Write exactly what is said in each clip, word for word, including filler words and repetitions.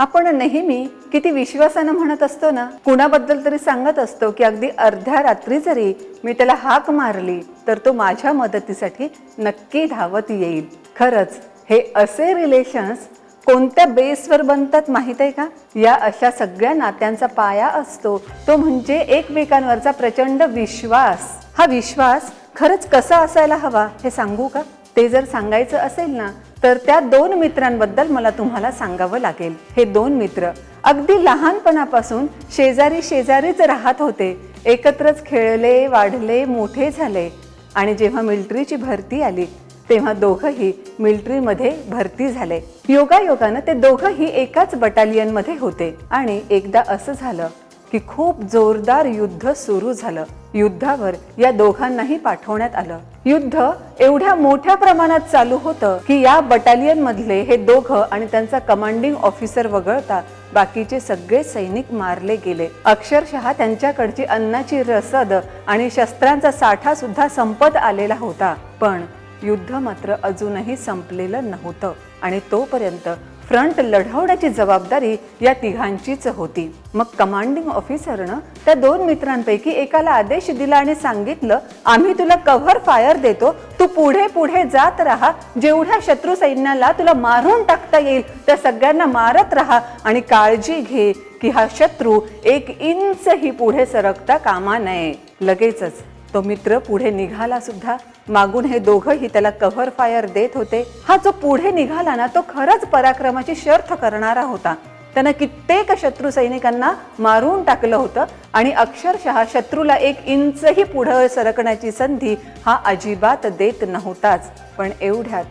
आपण नेहमी किती विश्वासाने म्हणत असतो ना, कुणाबद्दल तरी सांगत असतो की अगदी अर्ध्या रात्री जरी मी त्याला हाक मारली तर तो माझ्या मदतीसाठी नक्की धावत येईल। खरंच हे असे रिलेशन्स कोणत्या बेसवर बनतात माहिती आहे का? या अशा सगळ्या नात्यांचा पाया असतो तो म्हणजे एकमेकांवरचा प्रचंड विश्वास। हा विश्वास खरंच कसा असायला हवा हे सांगू का? ते जर सांगायचं असेल ना तर त्या दोन मित्रांबद्दल मला तुम्हाला सांगावं लागेल। हे दोन मित्र अगदी लहानपणापासून शेजारी शेजारीच राहत होते, एकत्रच खेळले, वाढले, मोठे झाले आणि जेव्हा मिलिटरीची भरती आली तेव्हा दोघंही मिलिटरीमध्ये भरती झाले। योगायोगाने ते दोघंही एकाच बटालियनमध्ये होते आणि एकदा असं झालं की खूप जोरदार युद्ध सुरू झालं। युद्धावर या दोघांनाही पाठवण्यात आलं। युद्ध एवढ्या मोठ्या प्रमाणात चालू होतं की या बटालियन मधले हे दोघं आणि त्यांचा कमांडिंग ऑफिसर वगळता बाकीचे सगळे सैनिक मारले गेले। अक्षरशः त्यांच्याकडची अन्नाची रसद आणि शस्त्रांचा साठा सुद्धा संपत आलेला होता, पण युद्ध मात्र अजूनही संपलेलं नव्हतं आणि तोपर्यंत फ्रंट लढवण्याची जबाबदारी या तिघांचीच होती। मग कमांडिंग ऑफिसरनं त्या दोन मित्रांपैकी एकाला आदेश दिला आणि सांगितलं, आम्ही तुला कव्हर फायर देतो, तू पुढे पुढे जात राहा, जेवढ्या शत्रू सैन्याला तुला मारून टाकता येईल त्या सगळ्यांना मारत राहा आणि काळजी घे की हा शत्रू एक इंचही पुढे सरकता कामा नये। लगेचच तो मित्र पुढे निघाला सुद्धा, मागून हे दोघंही त्याला कव्हर फायर देत होते। हा जो पुढे निघाला ना तो खरंच पराक्रमाची शर्थ करणारा होता। त्यानं कित्येक शत्रू सैनिकांना मारून टाकलं होतं आणि अक्षरशः शत्रूला एक इंचही पुढे सरकण्याची संधी हा अजिबात देत नव्हताच। पण एवढ्यात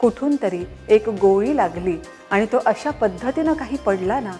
कुठून तरी एक गोळी लागली आणि तो अशा पद्धतीनं काही पडला ना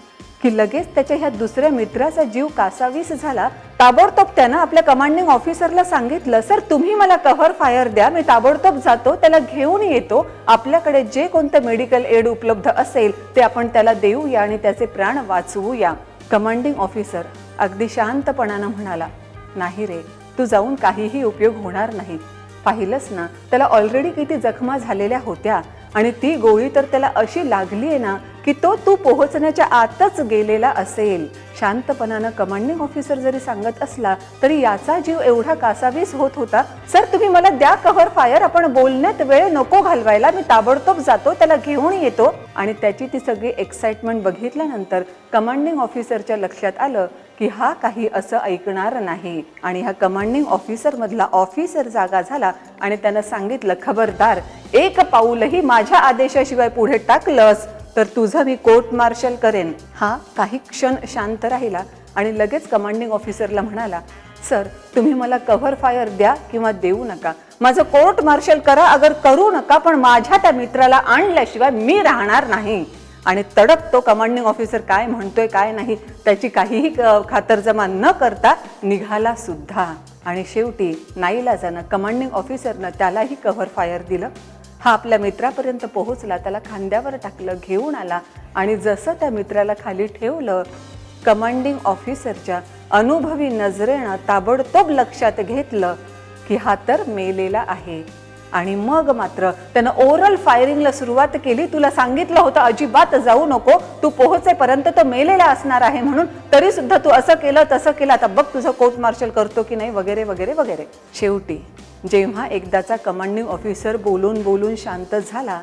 की लगेच त्याच्या ह्या दुसऱ्या मित्राचा जीव कासावीस झाला। ताबडतोब त्यानं आपल्या कमांडिंग ऑफिसरला सांगितलं, सर तुम्ही मला कव्हर फायर द्या, मी ताबडतोब जातो, त्याला घेऊन येतो, आपल्याकडे जे कोणतं मेडिकल एड उपलब्ध असेल ते आपण त्याला देऊया आणि त्याचे प्राण वाचवूया। कमांडिंग ऑफिसर अगदी शांतपणानं म्हणाला, नाही रे, तू जाऊन काहीही उपयोग होणार नाही, पाहिलंस ना त्याला ऑलरेडी किती जखमा झालेल्या होत्या आणि ती गोळी तर त्याला अशी लागली आहे ना की तो तू पोहोचण्याच्या आतच गेलेला असेल। शांतपणानं कमांडिंग ऑफिसर जरी सांगत असला तरी याचा जीव एवढा कासावीस होत होता, सर तुम्ही मला द्या कव्हर फायर, आपण बोलण्यात वेळ नको घालवायला, मी ताबडतोब जातो, त्याला घेऊन येतो। आणि त्याची ती सगळी एक्साइटमेंट बघितल्यानंतर कमांडिंग ऑफिसरच्या लक्षात आलं की हा काही असं ऐकणार नाही आणि हा कमांडिंग ऑफिसर मधला ऑफिसर जागा झाला आणि त्यानं सांगितलं, खबरदार एक पाऊलही माझ्या आदेशाशिवाय पुढे टाकलंस तर तुझं मी कोर्ट मार्शल करेन। हा काही क्षण शांत राहिला आणि लगेच कमांडिंग ऑफिसरला म्हणाला, सर तुम्ही मला कव्हर फायर द्या किंवा देऊ नका, माझं कोर्ट मार्शल करा अगर करू नका, पण माझ्या त्या मित्राला आणल्याशिवाय मी राहणार नाही। आणि तडक तो कमांडिंग ऑफिसर काय म्हणतोय काय नाही त्याची काहीही खातरजमा न करता निघाला सुद्धा आणि शेवटी नाईलाजानं कमांडिंग ऑफिसरनं त्यालाही कव्हर फायर दिलं। हा आपल्या मित्रापर्यंत पोहोचला, त्याला खांद्यावर टाकलं, घेऊन आला आणि जसं त्या मित्राला खाली ठेवलं, कमांडिंग ऑफिसरच्या अनुभवी नजरेनं ताबडतोब लक्षात घेतलं की हा तर मेलेला आहे आणि मग मात्र त्यानं ओरल फायरिंगला सुरुवात केली। तुला सांगितलं होतं अजिबात जाऊ नको, तू पोहोचेपर्यंत तो मेलेला असणार आहे, म्हणून तरी सुद्धा तू असं केलं तसं केलं, आता बघ तुझं कोर्ट मार्शल करतो की नाही, वगैरे वगैरे वगैरे। शेवटी जेव्हा एकदाचा कमांडिंग ऑफिसर बोलून बोलून शांत झाला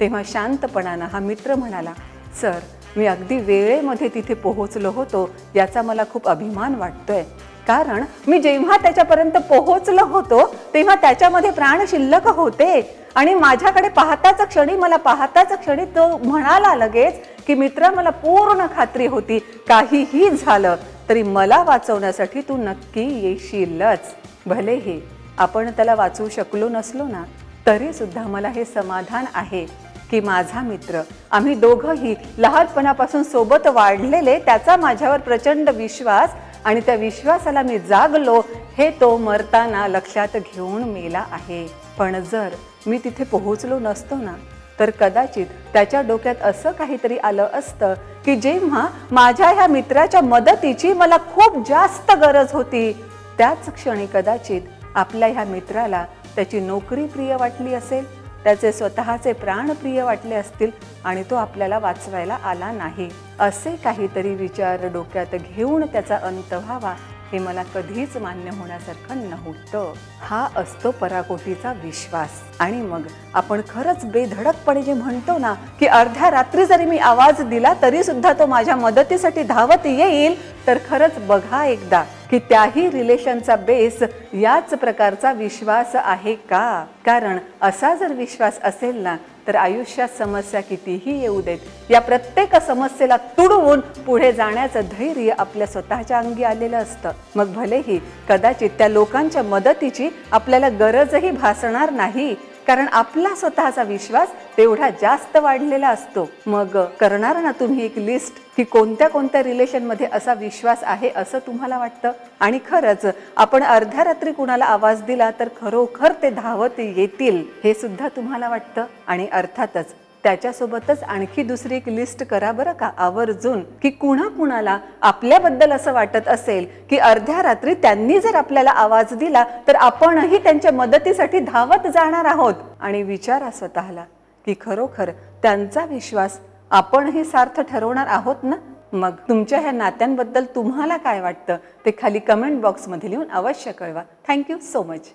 तेव्हा शांतपणानं हा मित्र म्हणाला, सर मी अगदी वेळेमध्ये तिथे पोहोचलो होतो, याचा मला खूप अभिमान वाटतोय, कारण मी जेव्हा त्याच्यापर्यंत पोहोचलो होतो तेव्हा त्याच्यामध्ये प्राण शिल्लक होते आणि माझ्याकडे पाहताच क्षणी मला पाहताच क्षणी तो म्हणाला लगेच की मित्र, मला पूर्ण खात्री होती काहीही झालं तरी मला वाचवण्यासाठी तू नक्की येशीलच। भलेही आपण त्याला वाचवू शकलो नसलो ना तरी सुद्धा मला हे समाधान आहे की माझा मित्र, आम्ही दोघंही लहानपणापासून सोबत वाढलेले, त्याचा माझ्यावर प्रचंड विश्वास आणि त्या विश्वासाला मी जागलो, हे तो मरताना लक्षात घेऊन मेला आहे। पण जर मी तिथे पोहोचलो नसतो ना तर कदाचित त्याच्या डोक्यात असं काहीतरी आलं असतं की जेव्हा माझ्या ह्या मित्राच्या मदतीची मला खूप जास्त गरज होती त्याच क्षणी कदाचित आपल्या ह्या मित्राला त्याची नोकरी प्रिय वाटली असेल, त्याचे स्वतःचे प्राणप्रिय वाटले असतील आणि तो आपल्याला वाचवायला आला नाही, असे काहीतरी विचार डोक्यात घेऊन त्याचा अंत व्हावा हे मला कधीच मान्य होण्यासारखं नव्हतं। हा असतो पराकोटीचा विश्वास। आणि मग आपण खरंच बेधडकपणे जे म्हणतो ना की अर्ध्या रात्री जरी मी आवाज दिला तरी सुद्धा तो माझ्या मदतीसाठी धावत येईल, तर खरंच बघा एकदा की त्याही रिलेशनचा बेस याच प्रकारचा विश्वास आहे का। कारण असा जर विश्वास असेल ना तर आयुष्यात समस्या कितीही येऊ देत, या प्रत्येक समस्येला तुडवून पुढे जाण्याचं धैर्य आपल्या स्वतःच्या अंगी आलेलं असतं। मग भलेही कदाचित त्या लोकांच्या मदतीची आपल्याला गरजही भासणार नाही, कारण आपला स्वतःचा विश्वास तेवढा जास्त वाढलेला असतो। मग करणार ना तुम्ही एक लिस्ट की कोणत्या कोणत्या रिलेशन मध्ये असा विश्वास आहे असं तुम्हाला वाटतं, आणि खरंच आपण अर्ध्या रात्री कुणाला आवाज दिला तर खरोखर ते धावत येतील हे सुद्धा तुम्हाला वाटतं। आणि अर्थातच त्याच्यासोबतच आणखी दुसरी एक लिस्ट करा बरं का आवर्जून, की कुणा कुणाला आपल्याबद्दल असं वाटत असेल की अर्ध्या रात्री त्यांनी जर आपल्याला आवाज दिला तर आपणही त्यांच्या मदतीसाठी धावत जाणार आहोत। आणि विचारा स्वतःला की खरोखर त्यांचा विश्वास आपणही सार्थ ठरवणार आहोत ना। मग तुमच्या ह्या नात्यांबद्दल तुम्हाला काय वाटतं ते खाली कमेंट बॉक्समध्ये लिहून अवश्य कळवा। Thank you so much.